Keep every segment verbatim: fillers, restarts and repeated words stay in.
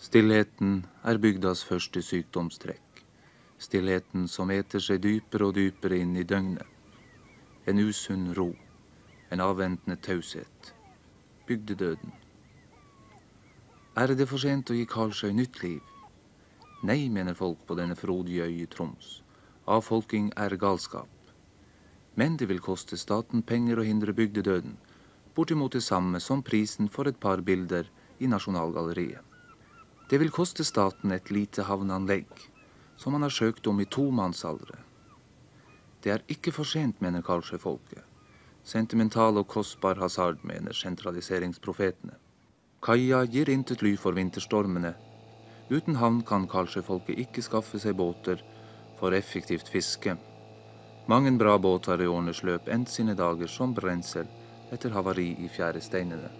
Stillheten er bygdas første sykdomstrekk. Stillheten som eter seg dypere og dypere inn i døgnet. En usunn ro, en avventende taushet. Bygdedøden. Er det for sent å gi Karlsøy nytt liv? Nei, mener folk på denne frodige øy i Troms. Avfolking er galskap. Men det vil koste staten penger å hindre bygdedøden, bortimot det samme som prisen for et par bilder i Nasjonalgalleriet. Det vil koste staten et lite havneanlegg, som man har søkt om i to mannsaldre. Det er ikke for sent, mener Karlsøy-folket. Sentimental og kostbar hasard, mener sentraliseringsprofetene. Kaia gir intet ly for vinterstormene. Uten havn kan Karlsøy-folket ikke skaffe seg båter for effektivt fiske. Mange bra båter i årenes løp endt sine dager som brensel etter havari i fjæresteinene.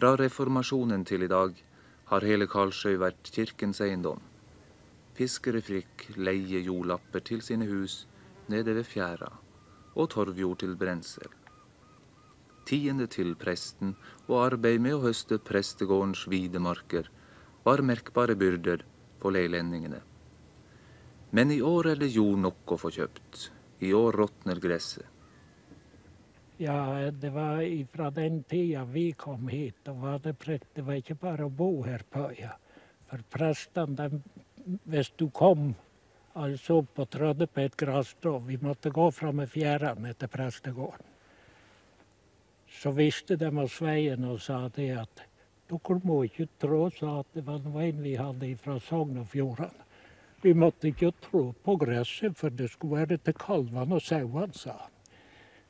Fra reformasjonen til i dag har hele Karlsøy vært kirkens eiendom. Fiskere fikk leie jordlapper til sine hus nede ved Fjæra og torvjord til brensel. Tiende til presten og arbeid med å høste prestegårdens vide marker var merkbare byrder på leilendingene. Men i år er det jord nok å få kjøpt. I år råtner gresset. Ja, det var fra den tiden vi kom hit, det var, det, det var ikke bare å bo her på øya. For prestene, hvis du kom, altså opp og trådde på et grasstrå, vi måtte gå fra med fjærene til prestegården. Så visste de av sveien og sa det at, dere må ikke tro, sa at det var noe vi hadde fra Sognafjorden. Vi måtte ikke tro på gresset, for det skulle være til kalvene og sauene, sa han.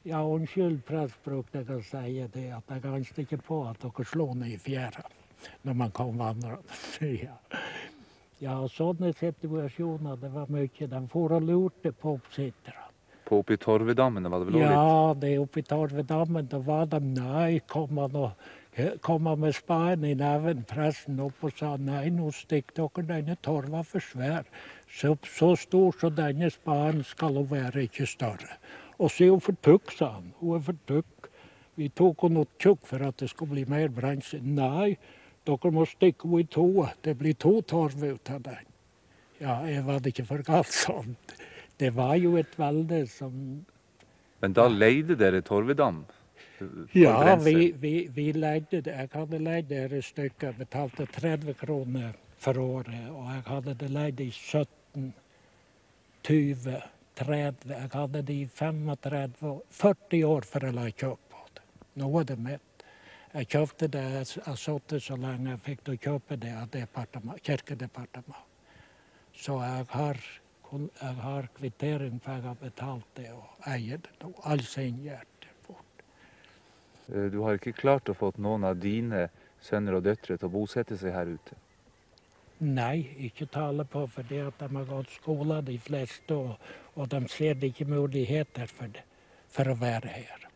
Ja, unnskyld, prest brukte jeg å si det, at jeg ganske ikke på at dere slår ned i fjæra når man kom vandrende. Ja, sånne situasjoner, det var mye. De får og lurte på oppsittere. På oppe i Torvedammene var det vel også litt? Ja, det er oppe i Torvedammen, da var de, nei, kom han med spaden i neven, pressen opp og sa, nei, nå stikker dere, denne torva for svær. Så, så stor så denne spaden skal hun være ikke større. Og så er hun for tykk, sa han. Hun er for tykk. Vi tok henne noe tjukk for at det skulle bli mer brensel. Nei, dere må stikke henne i to. Det blir to torv ut av den. Ja, jeg var det ikke for galt sånt. Det var jo et velde som... Men da leide dere Torvedam? Ja, vi, vi, vi leide det. Jeg hadde leid det i stykker. Jeg betalte tretti kroner for året. Og jeg hadde det leid i sytten, tjue. Jeg hadde det i femogtretti, førti år før jeg la kjøpe på det. Nå var det mitt. Jeg kjøpte det, jeg satt det så lenge jeg fikk til å kjøpe det av kirkedepartementet. Så jeg har, jeg har kvittering for jeg har betalt det og eier det nå. Alt signert bort. Du har ikke klart å få noen av dine sønner og døtre til å bosette seg her ute? Nei, ikke tale på, fordi at de har gått skoler, de fleste, og, og de ser ikke muligheter for, det, for å være her.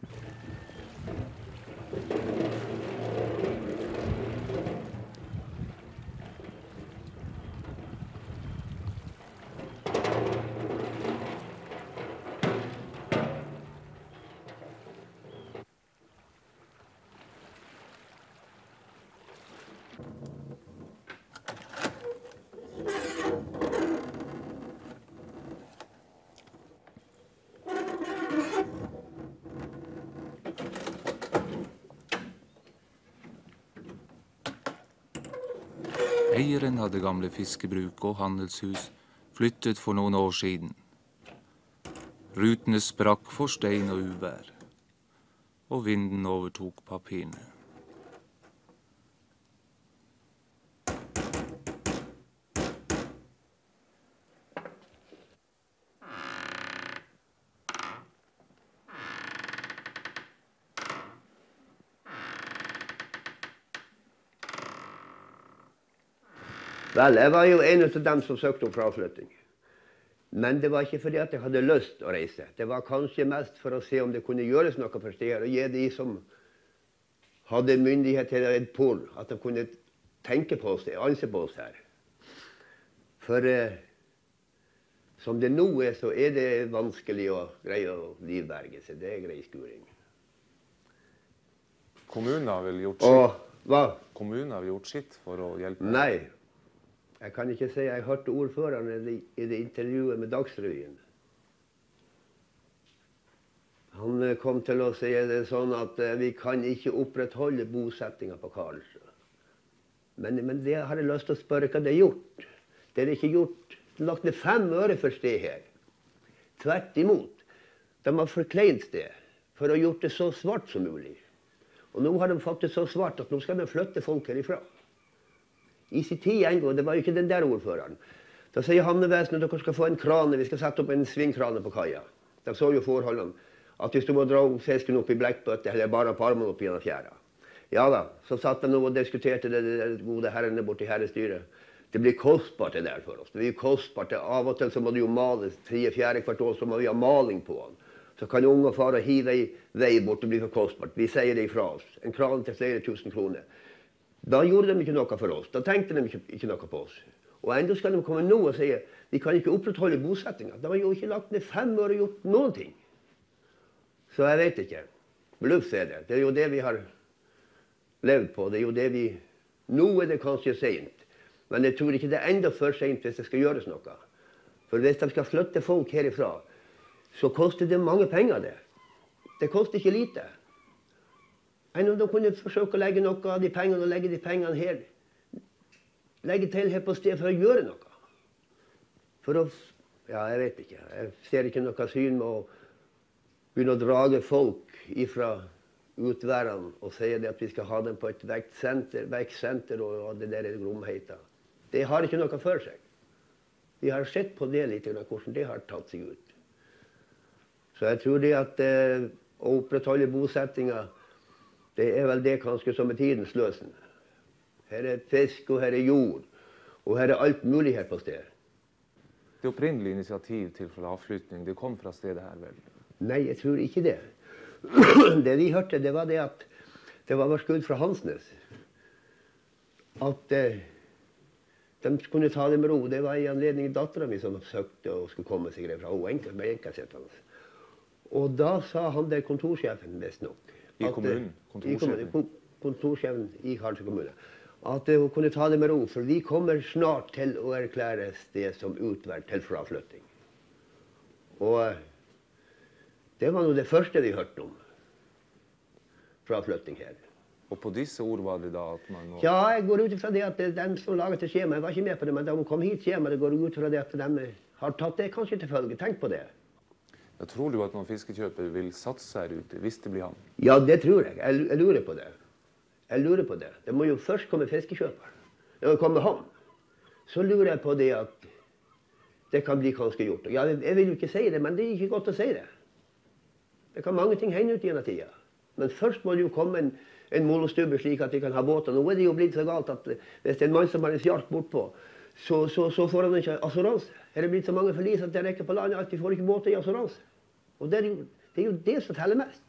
Eieren hadde gamle fiskebruk og handelshus flyttet for noen år siden. Rutene sprakk for stein og uvær, og vinden overtok papirene. Vel, jeg var jo en av dem som søkte om fraflytting. Men det var ikke fordi at jeg hadde lyst å reise. Det var kanskje mest for å se om det kunne gjøres noe for steder, og gi de som hadde myndighet til et pol, at de kunne tenke på oss, anse på oss her. For eh, som det nå er, så er det vanskelig å greie å livberge seg. Det er grei skuring. Kommunen har vel gjort sitt? Og, hva? Kommunen har gjort sitt for å hjelpe? Nei. Jeg kan ikke si, jeg hørte ordføreren i, i det intervjuet med Dagsrevyen. Han kom til å si det sånn at vi kan ikke opprettholde bosettinga på Karlsøy. Men, men det har jeg lyst til å spørre hva det er gjort. Det er ikke gjort, lagt ned fem øre for sted her. Tvert imot. De har forkleint det for å gjort det så svart som mulig. Og nå har de faktisk så svart at nå skal de flytte folk herifra. I sin tid en gang, det var jo ikke den der ordføreren. Da sier havnevesenet at dere skal få en krane, vi skal sette opp en svingkrane på kaja. De så jo forholdene, at hvis du må dra fisken opp i blekkbøtte, eller bare parmen opp gjennom fjæra. Ja da, så satt de nå og diskuterte det, det gode herrene borti herrestyret. Det blir kostbart det der for oss, det blir kostbart det. Av og til så må du jo male, tre til fjerde hvert år så må vi ha maling på den. Så kan unge og far og hive i vei bort, det blir for kostbart. Vi sier det ifra oss, en kran til flere tusen kroner. Da gjorde de ikke noe for oss, da tenkte de ikke, ikke noe på oss. Og enda skal de komme nå og si, vi kan ikke opprettholde bosettinga. De har jo ikke lagt ned fem år og gjort noen ting. Så jeg vet ikke. Bluff er det. Det er jo det vi har levd på, det er jo det vi... Nå er det kanskje sent, men jeg tror ikke det er enda for sent hvis det skal gjøres noe. For hvis de skal flytte folk herifra, så koster det mange penger det. Det koster ikke lite. Enn om de kunne forsøke å legge noe av de pengene, og legge de pengene her, legge til her på sted for å gjøre noe. For å, ja, jeg vet ikke, jeg ser ikke noe syn med å begynne å drage folk ifra utværene og si at vi skal ha dem på et vektsenter, vektsenter og det der gromheter. Det har ikke noe for seg. Vi har sett på det litt, hvordan det har tatt seg ut. Så jeg tror det at eh, å opprettholde bosettinga, det er vel det kanskje som er tidens løsen. Her er fisk, og her er jord, og her er alt mulig her på stedet. Det opprinnelige initiativ til fraflytning, det kom fra stedet her vel? Nei, jeg tror ikke det. Det vi hørte, det var det at det var skudd fra Hansnes. At eh, de kunne ta det med ro. Det var i anledning datteren min som søkte og skulle komme seg fra henne, med enkelseten. Og da sa han der kontorsjefen mest nok. I kommunen? Kontorsjefen? Kontorsjefen i Karlsøy kommune. At hun kunne ta det med ro, for vi kommer snart til å erklære det som utverd til fraflytting. Og det var nå det første vi hørte om fraflytting her. Og på disse ord var det da at man må... Ja, jeg går ut fra det at dem som laget det skjema, jeg var ikke med på det, men da de kom hit skjema, det går ut fra det at de har tatt det kanskje til følge. Tenk på det. Jeg tror du at noen fiskekjøper vil satse her ute, hvis det blir han? Ja, det tror jeg. Jeg, jeg lurer på det. Jeg lurer på det. Det må jo først komme fiskekjøper. Når det kommer han, så lurer jeg på det at det kan bli kanskje gjort. Ja, jeg vil jo ikke si det, men det er ikke godt å si det. Det kan mange ting hende ut i denne tida. Men først må det jo komme en, en molestubbe slik at vi kan ha båter. Nå er det jo blitt så galt at hvis det er en mann som har en fjart bortpå, Så, så, så får han ikke assurans. Her er det blitt så mange forlis at det rekker på landet at vi får ikke båter i assurans. Og det er, jo, det er jo det som teller mest.